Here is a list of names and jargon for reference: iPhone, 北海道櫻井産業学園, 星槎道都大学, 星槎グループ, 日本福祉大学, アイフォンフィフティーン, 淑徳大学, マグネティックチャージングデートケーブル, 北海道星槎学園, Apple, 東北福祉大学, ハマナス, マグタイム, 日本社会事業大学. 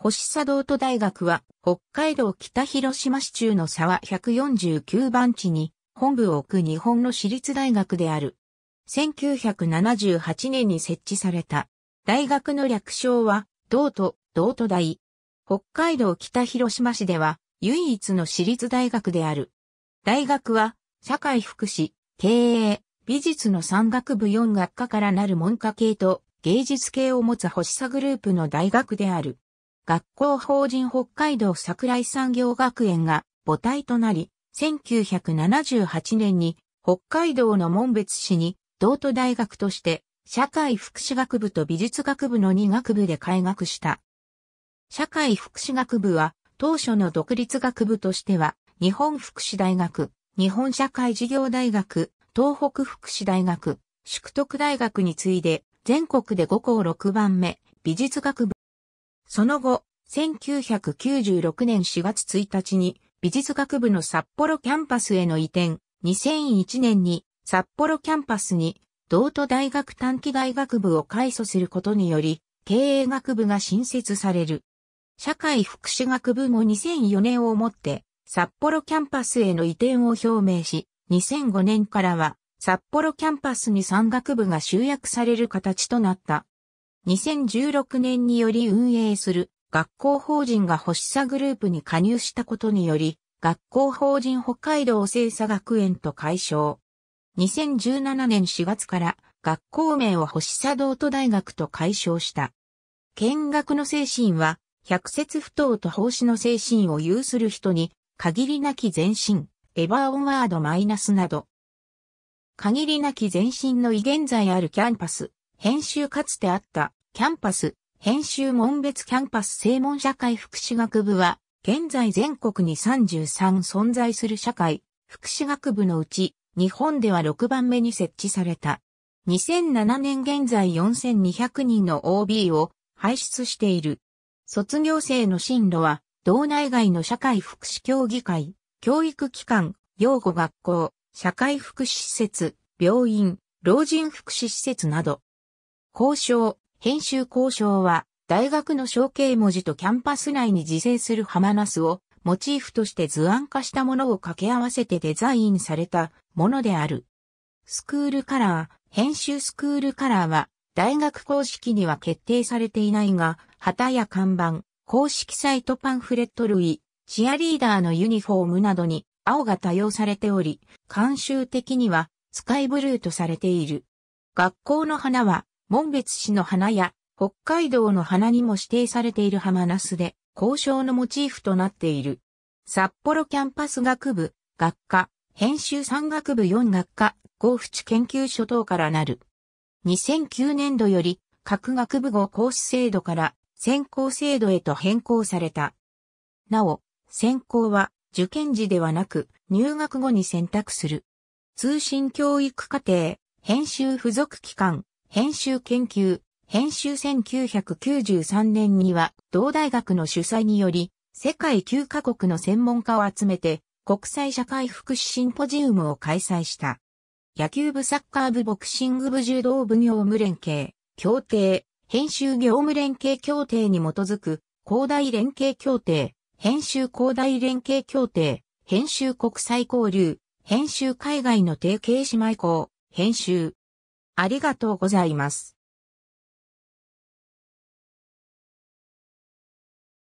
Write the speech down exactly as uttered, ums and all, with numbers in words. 星茶道都大学は北海道北広島市中の沢ひゃくよんじゅうきゅうばんちに本部を置く日本の私立大学である。せんきゅうひゃくななじゅうはちねんに設置された。大学の略称は道都、道都大。北海道北広島市では唯一の私立大学である。大学は社会福祉、経営、美術のさんがくぶよんがっかからなる文科系と芸術系を持つ星茶グループの大学である。学校法人北海道桜井産業学園が母体となり、せんきゅうひゃくななじゅうはちねんに北海道の紋別市に道都大学として社会福祉学部と美術学部のにがくぶで開学した。社会福祉学部は当初の独立学部としては日本福祉大学、日本社会事業大学、東北福祉大学、淑徳大学に次いで全国でごこうろくばんめ美術学部。その後、せんきゅうひゃくきゅうじゅうろくねんしがつついたちに美術学部の札幌キャンパスへの移転、にせんいちねんに札幌キャンパスに道都大学短期大学部を開祖することにより、経営学部が新設される。社会福祉学部もにせんよねんをもって札幌キャンパスへの移転を表明し、にせんごねんからは札幌キャンパスにさんがくぶが集約される形となった。にせんじゅうろくねんにより運営する学校法人が星茶グループに加入したことにより、学校法人北海道星茶学園と改称。にせんじゅうななねんしがつから学校名を星茶道都大学と改称した。見学の精神は、百節不倒と奉仕の精神を有する人に、限りなき前進、エバーオンワードマイナスなど。限りなき前進の意現在あるキャンパス。編集かつてあったキャンパス、編集紋別キャンパス正門社会福祉学部は、現在全国にさんじゅうさん存在する社会福祉学部のうち、日本ではろくばんめに設置された。にせんななねん現在よんせんにひゃくにんの オービー を輩出している。卒業生の進路は、道内外の社会福祉協議会、教育機関、養護学校、社会福祉施設、病院、老人福祉施設など。校章、編集校章は、大学の象形文字とキャンパス内に自生するハマナスを、モチーフとして図案化したものを掛け合わせてデザインされたものである。スクールカラー、編集スクールカラーは、大学公式には決定されていないが、旗や看板、公式サイトパンフレット類、チアリーダーのユニフォームなどに、青が多用されており、慣習的には、スカイブルーとされている。学校の花は、紋別市の花や北海道の花にも指定されているハマナスで校章のモチーフとなっている。札幌キャンパス学部、学科、編集さんがくぶよんがっか、合府地研究所等からなる。にせんきゅうねんどより各学部合講師制度から専攻制度へと変更された。なお、専攻は受験時ではなく入学後に選択する。通信教育課程、編集付属機関。編集研究、編集せんきゅうひゃくきゅうじゅうさんねんには、同大学の主催により、世界きゅうかこくの専門家を集めて、国際社会福祉シンポジウムを開催した。野球部サッカー部ボクシング部柔道部業務連携、協定、編集業務連携協定に基づく、広大連携協定、編集広大連携協定、編集国際交流、編集海外の提携姉妹校、編集。ありがとうございます。